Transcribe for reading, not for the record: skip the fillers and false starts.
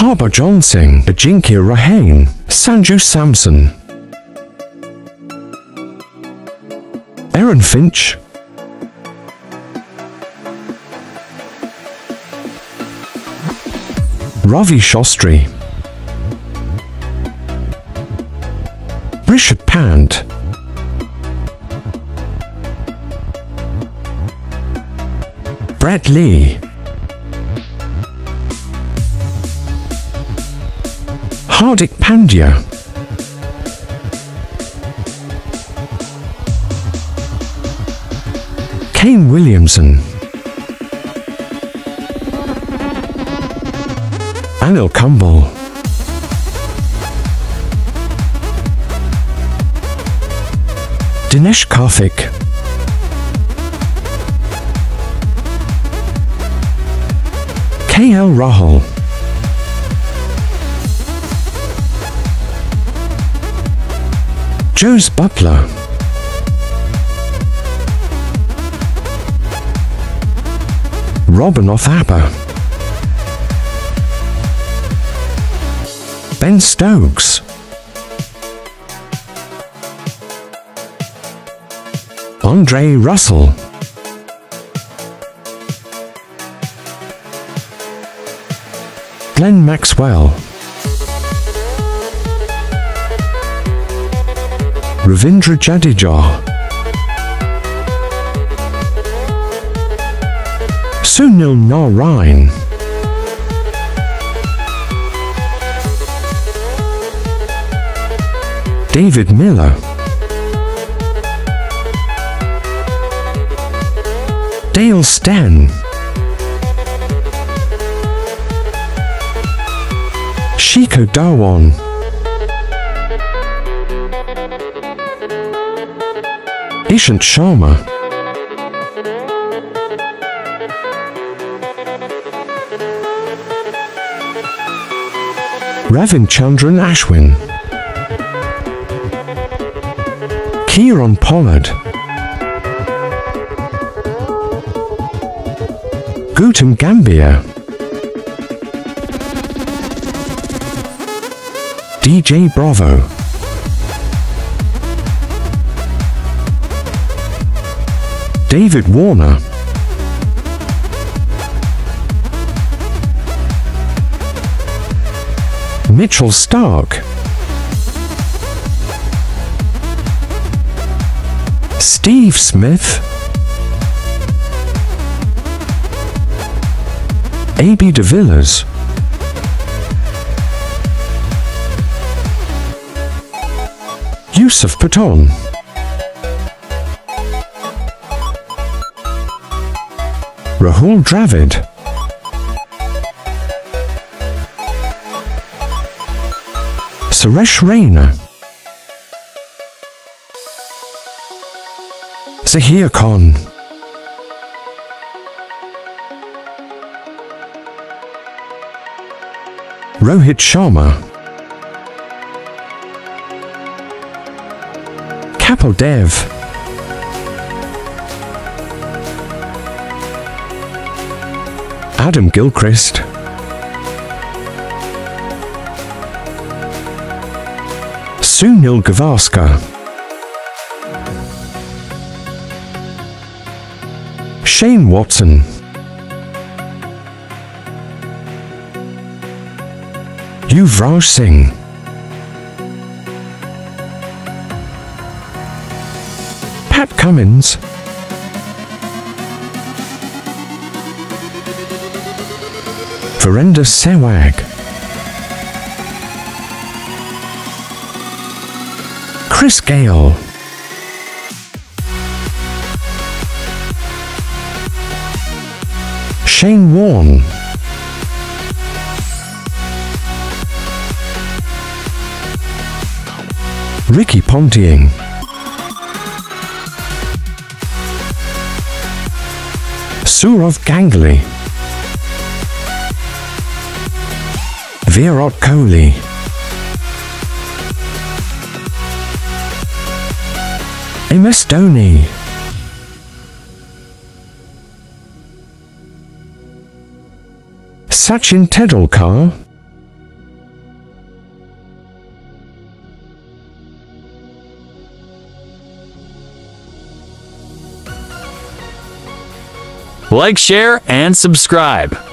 Harbhajan Singh, Ajinkya Rahane, Sanju Samson, Aaron Finch, Ravi Shastri, Rishabh Pant, Brett Lee, Hardik Pandya, Kane Williamson, Anil Kumble, Dinesh Karthik, KL Rahul, Jos Butler, Robin Othappa, Ben Stokes, Andre Russell, Glenn Maxwell, Ravindra Jadeja, Sunil Narine, David Miller, Dale Steyn, Shikhar Dhawan, Ishant Sharma, Ravichandran Ashwin, Kieron Pollard, Gautam Gambhir, DJ Bravo, David Warner, Mitchell Stark, Steve Smith, AB de Villiers, Yusuf Pathan, Rahul Dravid, Suresh Raina, Zaheer Khan, Rohit Sharma, Kapildev, Adam Gilchrist, Sunil Gavaskar, Shane Watson, Yuvraj Singh, Pat Cummins, Virender Sehwag, Chris Gayle, Shane Warne, Ricky Ponting, Sourav Ganguly, Virat Kohli, MS Dhoni, Sachin Tendulkar, Like, share, and subscribe.